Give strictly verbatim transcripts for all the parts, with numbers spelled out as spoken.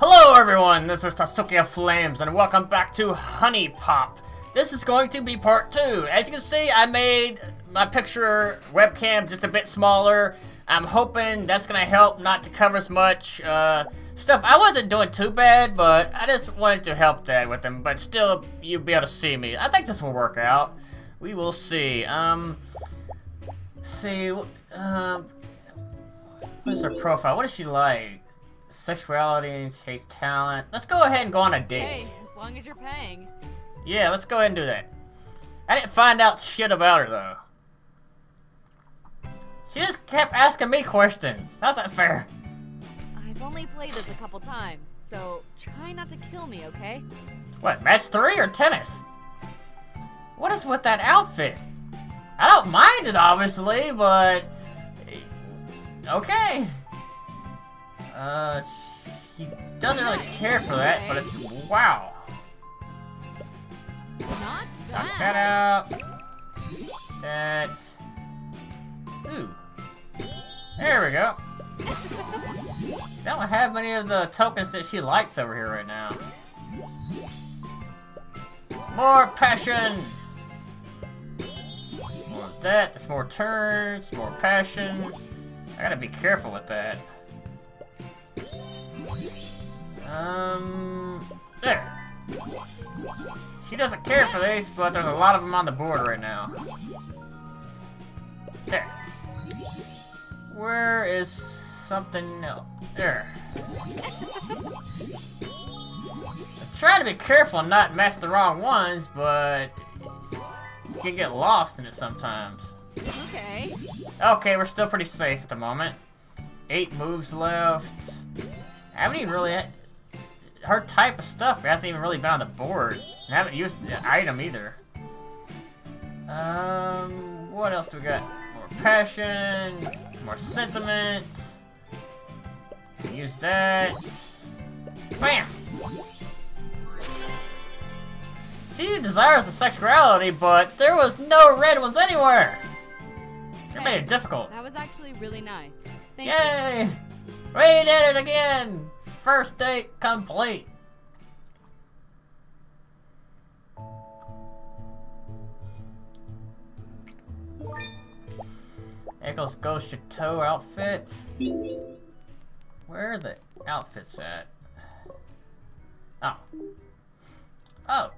Hello everyone, this is Tasuki of Flames and welcome back to Honey Pop. This is going to be part two. As you can see, I made my picture webcam just a bit smaller. I'm hoping that's gonna help not to cover as much uh, stuff. I wasn't doing too bad, but I just wanted to help that with them, but still you'll be able to see me. I think this will work out. We will see. Um, see, um, what is her profile? What is she like? Sexuality and chase talent. Let's go ahead and go on a date. Hey, as long as you're paying. Yeah, let's go ahead and do that. I didn't find out shit about her though. She just kept asking me questions. How's that fair? I've only played this a couple times, so try not to kill me, okay? What, match three or tennis? What is with that outfit? I don't mind it obviously, but okay. Uh, he doesn't really care for that, but it's, wow. Knock that out. That. Ooh. There we go. I don't have many of the tokens that she likes over here right now. More passion! More of that, there's more turns, more passion. I gotta be careful with that. Um, there. She doesn't care for these, but there's a lot of them on the board right now. There. Where is something else? There. I try to be careful and not match the wrong ones, but you can get lost in it sometimes. Okay. Okay, we're still pretty safe at the moment. Eight moves left. I haven't even really... Her type of stuff hasn't even really been on the board. I haven't used the item either. Um, what else do we got? More passion, more sentiment. Use that. Bam! She desires the sexuality, but there was no red ones anywhere! That made it difficult. That was actually really nice. Thank Yay! You. We did it again! First date complete! Echo's Ghost Chateau outfit. Where are the outfits at? Oh. Oh!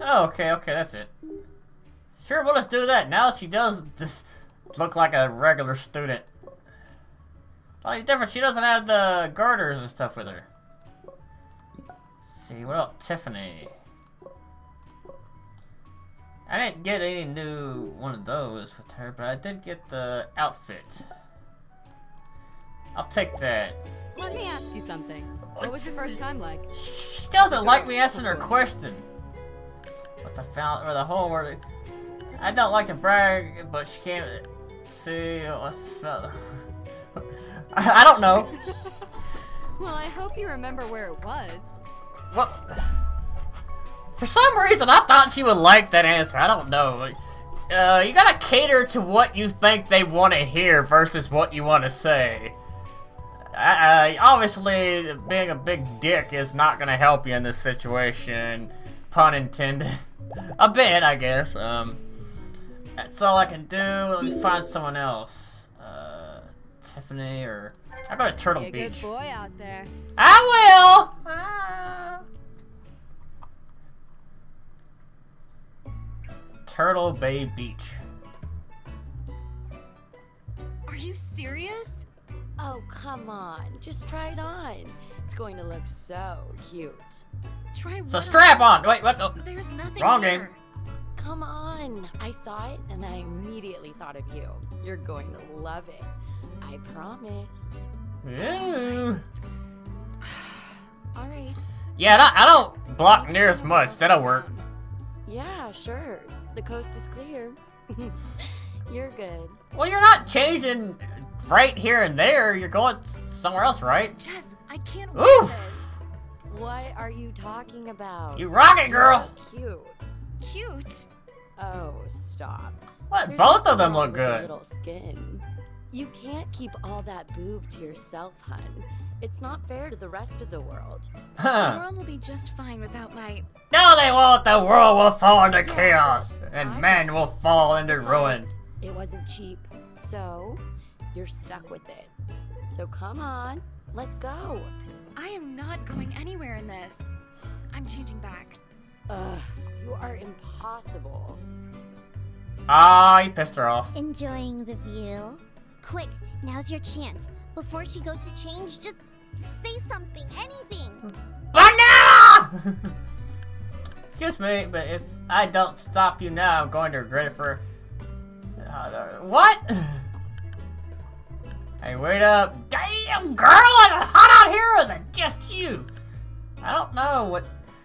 Oh, okay, okay, that's it. Sure, well, let's do that. Now she does just look like a regular student. Slightly different, she doesn't have the garters and stuff with her. Let's see, what else? Tiffany. I didn't get any new one of those with her, but I did get the outfit. I'll take that. Let me ask you something. What was your first time like? She doesn't like me asking her question. What's a fountain or the whole word? I don't like to brag, but she can't see what's the I don't know. Well, I hope you remember where it was. Well, for some reason, I thought she would like that answer. I don't know. Uh, you gotta cater to what you think they want to hear versus what you want to say. Uh, obviously, being a big dick is not gonna help you in this situation. Pun intended. A bit, I guess. Um, that's all I can do. Let me find someone else. Uh. Tiffany or I got a Turtle Beach. Be a good boy out there. I will. Ah. Turtle Bay Beach. Are you serious? Oh come on, just try it on. It's going to look so cute. Try. So strap on. Wait, what? Oh. There's nothing. Wrong here. Game. Come on. I saw it and I immediately thought of you. You're going to love it. I promise. Ooh. All right. Yeah, I don't, I don't block near as much. That'll work. Yeah, sure. The coast is clear. You're good. Well, you're not changing right here and there. You're going somewhere else, right? Jess, I can't wait. Oof. This. What are you talking about? You rock it, girl. You're cute. Cute. Oh, stop. What? There's both of them look good. Little skin. You can't keep all that boob to yourself, hun. It's not fair to the rest of the world. Huh. The world will be just fine without my... No, they won't! The world will fall into chaos, and men will fall into ruins. It wasn't cheap, so you're stuck with it. So come on, let's go. I am not going anywhere in this. I'm changing back. Ugh, you are impossible. Ah, you pissed her off. Enjoying the view? Quick, now's your chance. Before she goes to change, just say something, anything. Banana! Excuse me, but if I don't stop you now, I'm going to regret it for... Uh, what? Hey, wait up. Damn, girl, it's hot out here, or is it just you? I don't know what...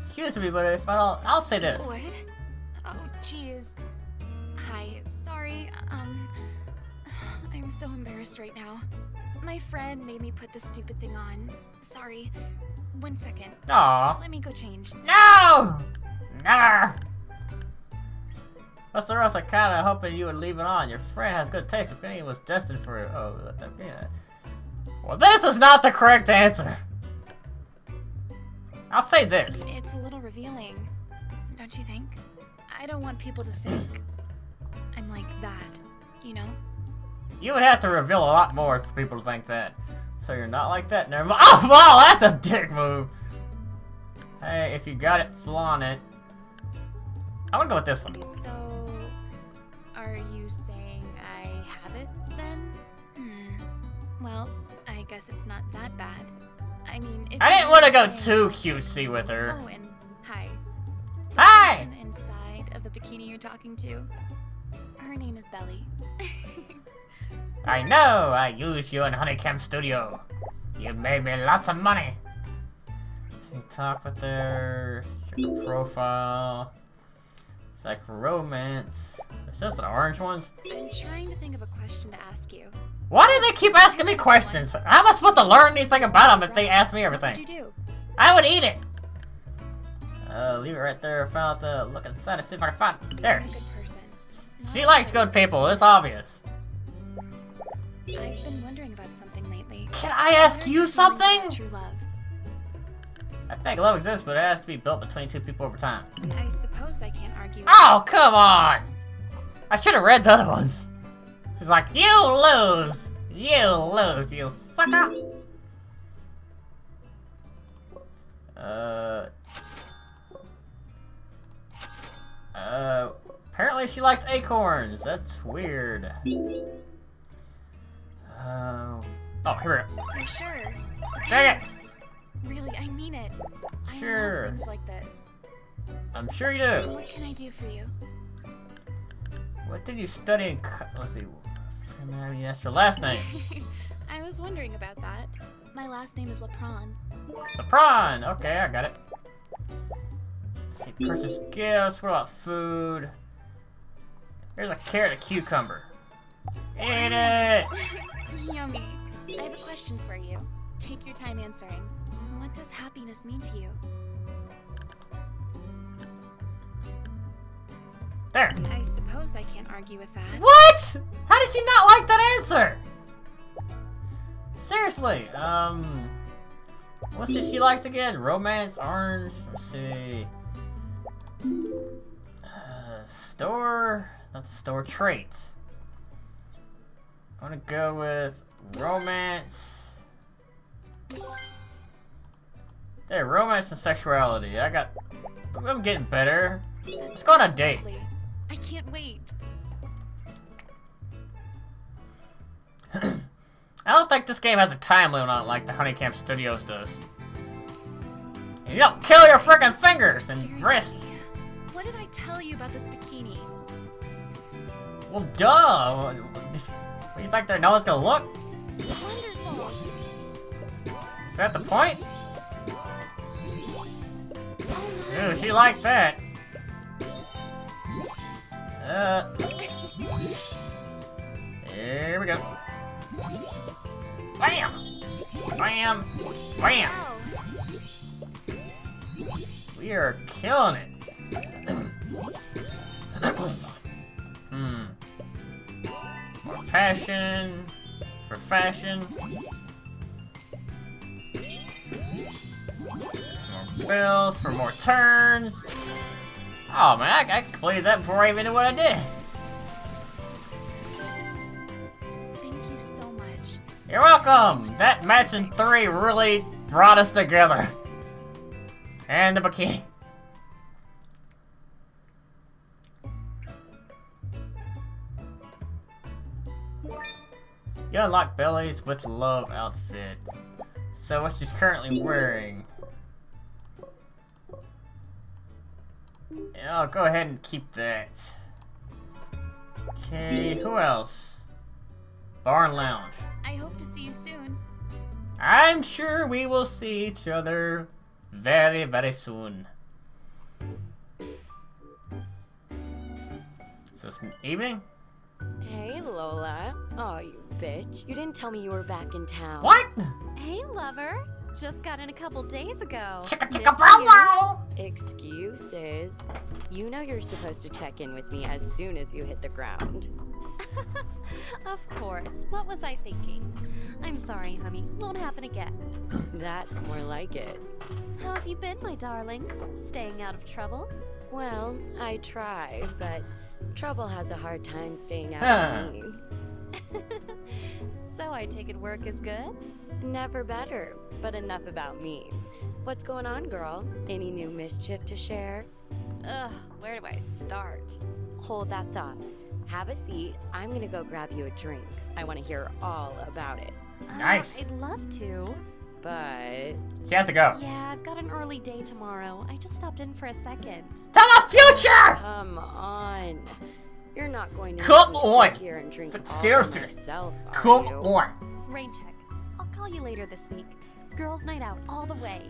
Excuse me, but if I don't... I'll say this. What? Oh, jeez. Hi, sorry, um... I'm so embarrassed right now. My friend made me put this stupid thing on. Sorry. One second. Aww. Let me go change. No! Nah! What's the rest? I kinda hoping you would leave it on. Your friend has good taste. If anything was destined for it. Oh, let that be it. Well, this is not the correct answer. I'll say this. It's a little revealing, don't you think? I don't want people to think I'm like that, you know? You would have to reveal a lot more for people to think that. So you're not like that? Never mind. Oh, wow, that's a dick move. Hey, if you got it, flaunt it. I'm gonna go with this one. So, are you saying I have it, then? Hmm. Well, I guess it's not that bad. I mean, if I didn't want to go too cutesy with her. Oh, and hi. The hi! Person inside of the bikini you're talking to, her name is Beli. I know! I used you in HunieCam Studio. You made me lots of money. So talk with her, your profile. It's like romance. Is this an orange one? I'm trying to think of a question to ask you. Why do they keep asking me questions? How am I supposed to learn anything about them if they ask me everything? What did you do? I would eat it! Uh, leave it right there. Found the look inside and see if I can find it. There. She likes good people. It's obvious. I've been wondering about something lately. Can I ask you something? True love. I think love exists, but it has to be built between two people over time. I suppose I can't argue. Oh, come on! I should have read the other ones. She's like, you lose! You lose, you fucker! Uh... Uh... Apparently she likes acorns. That's weird. Uh, oh, here we go. I'm sure. Dang it! Really, I mean it. Sure. I love things like this. I'm sure you do. What can I do for you? What did you study in co- Let's see. You asked your last name. I was wondering about that. My last name is LePron. LePron! Okay, I got it. Let's see. Purchase gifts. What about food? Here's a carrot and a cucumber. Eat it! Yummy. I have a question for you. Take your time answering. What does happiness mean to you? There. I suppose I can't argue with that. What? How did she not like that answer? Seriously. Um. What's it she likes again? Romance, orange. Let's see. Uh, store. Not the store trait. I'm gonna go with romance. There, romance and sexuality. I got. I'm getting better. Let's go on a date. I can't wait. I don't think this game has a time limit on it like the HunieCam Studios does. And you don't kill your freaking fingers and wrists. What did I tell you about this bikini? Well, duh. What, you think they know it's gonna look? Wonderful. Is that the point? Ooh, she liked that. Uh. Here we go. Bam! Bam! Bam! We are killing it. Hmm. For passion, for fashion. wills for more turns. Oh man, I, I cleared that before I even knew what I did. Thank you so much. You're welcome. That match in three really brought us together. And the bikini. You unlock Beli's with love outfit. So what she's currently wearing. I'll go ahead and keep that. Okay, who else? Bar and Lounge. I hope to see you soon. I'm sure we will see each other very, very soon. So it's an evening? Hey, Lola. Oh, you bitch. You didn't tell me you were back in town. What? Hey, lover. Just got in a couple days ago. Chicka chicka bow wow! Excuses. You know you're supposed to check in with me as soon as you hit the ground. Of course. What was I thinking? I'm sorry, honey. Won't happen again. That's more like it. How have you been, my darling? Staying out of trouble? Well, I try, but trouble has a hard time staying out of me. So I take it work is good? Never better, but enough about me. What's going on, girl? Any new mischief to share? Ugh, where do I start? Hold that thought. Have a seat. I'm gonna go grab you a drink. I want to hear all about it. Nice. Uh, I'd love to. But... she has to go. Yeah, I've got an early day tomorrow. I just stopped in for a second. To the future! Come on. You're not going to come on. Sit here and drink all seriously. Myself, come you? On. Rain check. I'll call you later this week. Girls' night out all the way.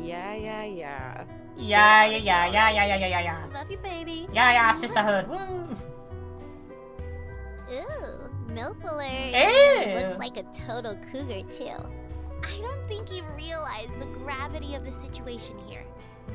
Yeah, yeah, yeah. Yeah, yeah, yeah, yeah, yeah, yeah, yeah, yeah. Love you, baby. Yeah, yeah, sisterhood. Woo. Ooh, milk alert. Ew. Looks like a total cougar, too. I don't think you realize the gravity of the situation here.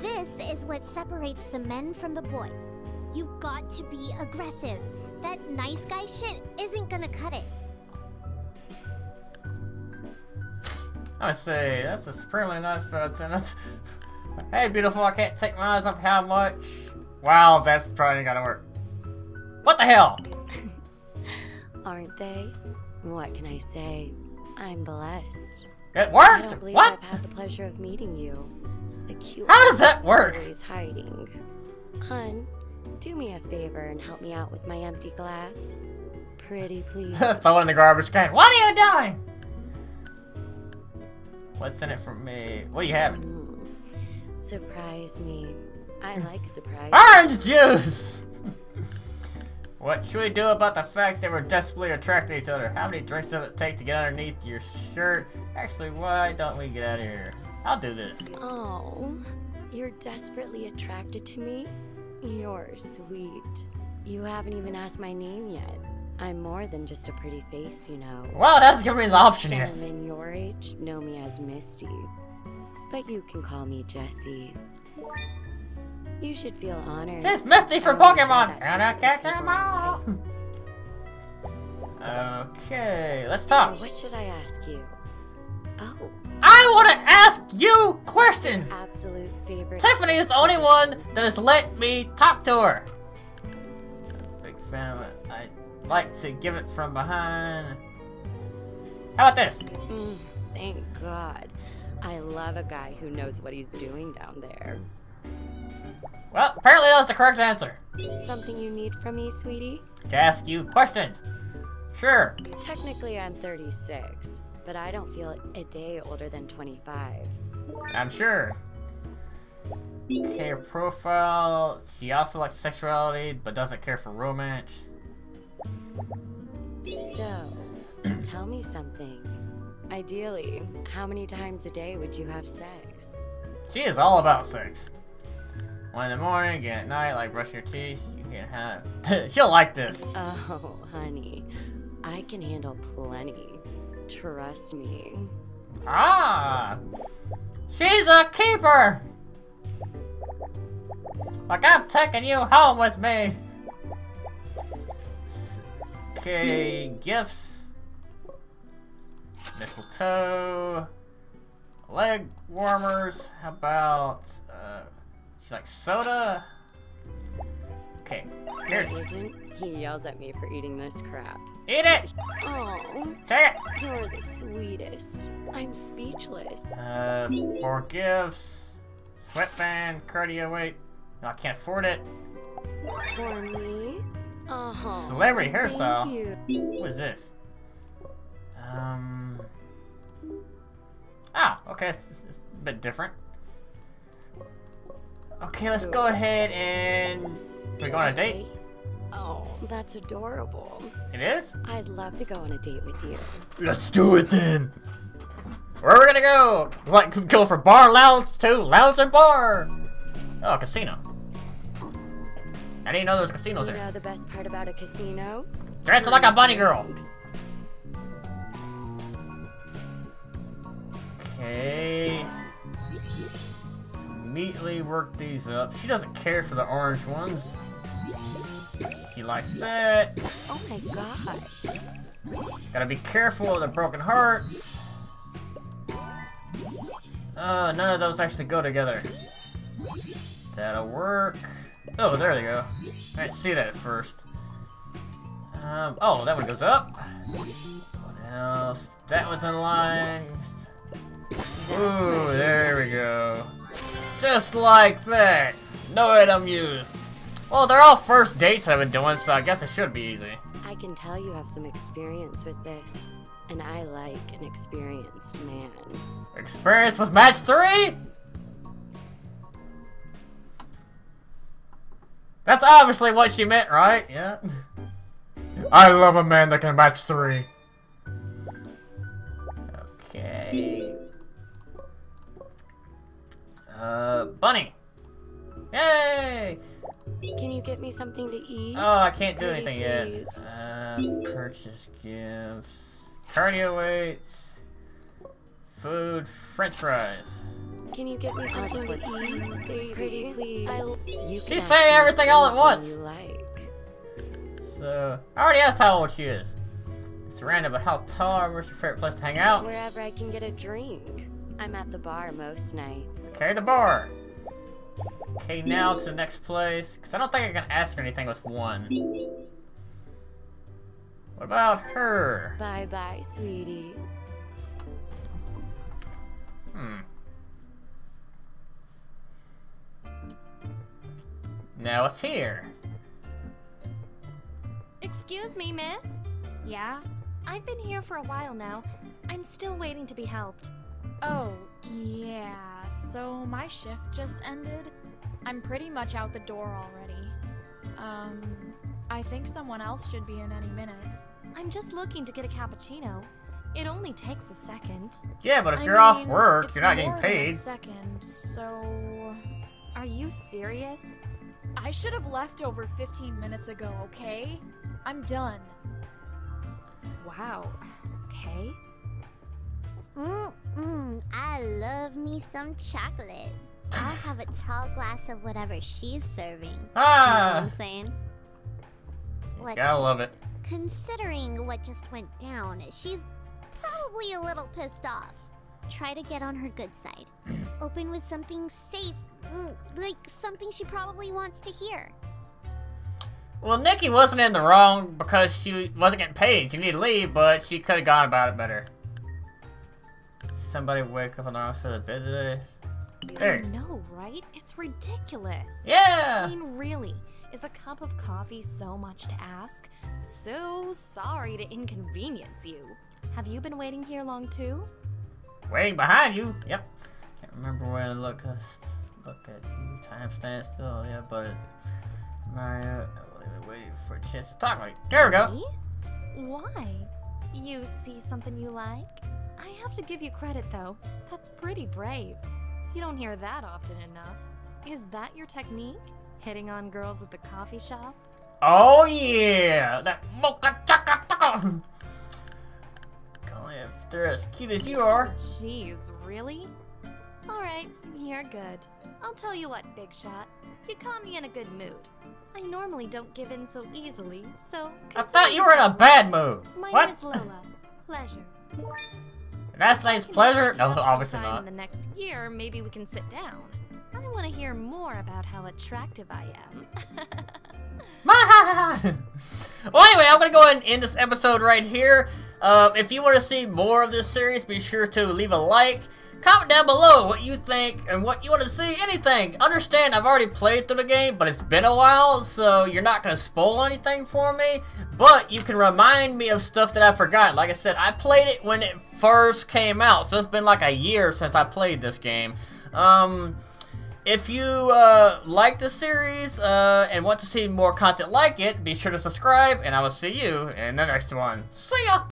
This is what separates the men from the boys. You've got to be aggressive. That nice guy shit isn't gonna cut it. I say, that's a supremely nice person. Hey, beautiful, I can't take my eyes off how much. Wow, that's probably gonna work. What the hell? Aren't they? What can I say? I'm blessed. It worked! I don't believe what? I've had the pleasure of meeting you. The cute how does that work? Always hiding. Hun, do me a favor and help me out with my empty glass. Pretty please. Throw it in the garbage can. What are you doing? What's in it for me? What are you having? Mm. Surprise me. I like surprise. Orange juice! What should we do about the fact that we're desperately attracted to each other? How many drinks does it take to get underneath your shirt? Actually, why don't we get out of here? I'll do this. Oh, you're desperately attracted to me? You're sweet. You haven't even asked my name yet. I'm more than just a pretty face, you know. Well, that's gonna be the option here. Gentlemen your age know me as Misty, but you can call me Jessie. You should feel honored. She's Misty for Pokemon! Can I catch them all? Okay, let's talk. What should I ask you? Oh. I want to ask you questions! Absolute favorite. Tiffany is the only one that has let me talk to her. Big fan of it. I like to give it from behind. How about this? Mm, thank God. I love a guy who knows what he's doing down there. Well, apparently that's the correct answer. Something you need from me, sweetie? To ask you questions. Sure. Technically, I'm thirty-six, but I don't feel a day older than twenty-five. I'm sure. Okay, her profile. She also likes sexuality, but doesn't care for romance. So, tell me something. Ideally, how many times a day would you have sex? She is all about sex. One in the morning, again at night, like brushing your teeth. You can have. She'll like this. Oh, honey, I can handle plenty. Trust me. Ah, she's a keeper. Like I'm taking you home with me. Okay, gifts. Mistletoe. leg warmers. How about uh, she likes soda? Okay, here's Agent. He yells at me for eating this crap. Eat it! Oh, take it! You're the sweetest. I'm speechless. Uh, more gifts. Sweatband, cardio weight. No, I can't afford it. For me? Oh, celebrity hairstyle. Thank you. What is this? Um. Ah, okay, it's, it's a bit different. Okay, let's go ahead and. Can we go on a date? Oh, that's adorable. It is? I'd love to go on a date with you. Let's do it then! Where are we gonna go? Like, go for bar lounge to lounge and bar! Oh, casino. I didn't know there was casinos there. You know the best part about a casino? Dressed like a bunny girl! Okay. Immediately work these up. She doesn't care for the orange ones. She likes that. Oh my god. Gotta be careful of the broken hearts. Uh, none of those actually go together. That'll work. Oh, there they go. I didn't see that at first. Um, oh, that one goes up. What else? That one's in line. Ooh, there we go. Just like that. No item used. Well, they're all first dates I've been doing, so I guess it should be easy. I can tell you have some experience with this, and I like an experienced man. Experience with match three? That's obviously what she meant, right? Yeah. I love a man that can match three. Okay. Uh, bunny. Yay! Can you get me something to eat? Oh, I can't do anything yet. Uh, purchase gifts. Cardio weights. Food. French fries. Can you get me something to eat, baby? Pretty please. I'll... She's saying everything all at once. Like. So, I already asked how old she is. It's random, but how tall? Where's your favorite place to hang out? Wherever I can get a drink. I'm at the bar most nights. Okay, the bar. Okay, now to the next place. Because I don't think I can ask her anything with one. What about her? Bye-bye, sweetie. Hmm. Now it's here. Excuse me, miss? Yeah? I've been here for a while now. I'm still waiting to be helped. Oh, yeah. So my shift just ended. I'm pretty much out the door already. Um, I think someone else should be in any minute. I'm just looking to get a cappuccino. It only takes a second. Yeah, but if I you're mean, off work, you're not getting paid. A second, so... Are you serious? I should have left over fifteen minutes ago, okay? I'm done. Wow. Okay. Mm-mm, I love me some chocolate. I'll have a tall glass of whatever she's serving. Ah! You know what I'm saying? Like, gotta love it. Considering what just went down, she's probably a little pissed off. Try to get on her good side. Open with something safe, like something she probably wants to hear. Well, Nikki wasn't in the wrong because she wasn't getting paid. She needed to leave, but she could have gone about it better. Somebody wake up on the wrong side of the bed today. There. I know, right? It's ridiculous. Yeah. I mean, really, is a cup of coffee so much to ask? So sorry to inconvenience you. Have you been waiting here long too? Waiting behind you? Yep. Can't remember when I look at look at you. Time stands still. Yeah, but Mario, I'm waiting for a chance to talk. Like, there we go. Why? You see something you like? I have to give you credit though. That's pretty brave. You don't hear that often enough. Is that your technique? Hitting on girls at the coffee shop? Oh yeah! That mocha chaka taka! Golly, if they're as cute as you are. Jeez, really? Alright, you're good. I'll tell you what, Big Shot. You caught me in a good mood. I normally don't give in so easily, so... I thought you were in a bad mood! My what? name is Lola. Pleasure. That's life's pleasure. No, obviously not. In the next year, maybe we can sit down. I want to hear more about how attractive I am. Well, anyway, I'm gonna go ahead and end this episode right here. Um, if you want to see more of this series, be sure to leave a like. Comment down below what you think and what you want to see, anything. Understand, I've already played through the game, but it's been a while, so you're not going to spoil anything for me. But you can remind me of stuff that I forgot. Like I said, I played it when it first came out, so it's been like a year since I played this game. Um, if you uh, like the series uh, and want to see more content like it, be sure to subscribe, and I will see you in the next one. See ya!